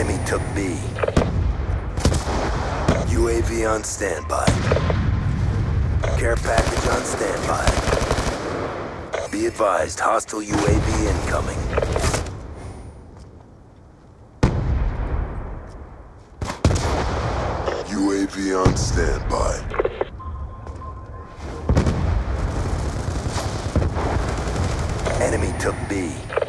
Enemy took B. UAV on standby. Care package on standby. Be advised, hostile UAV incoming. UAV on standby. Enemy took B.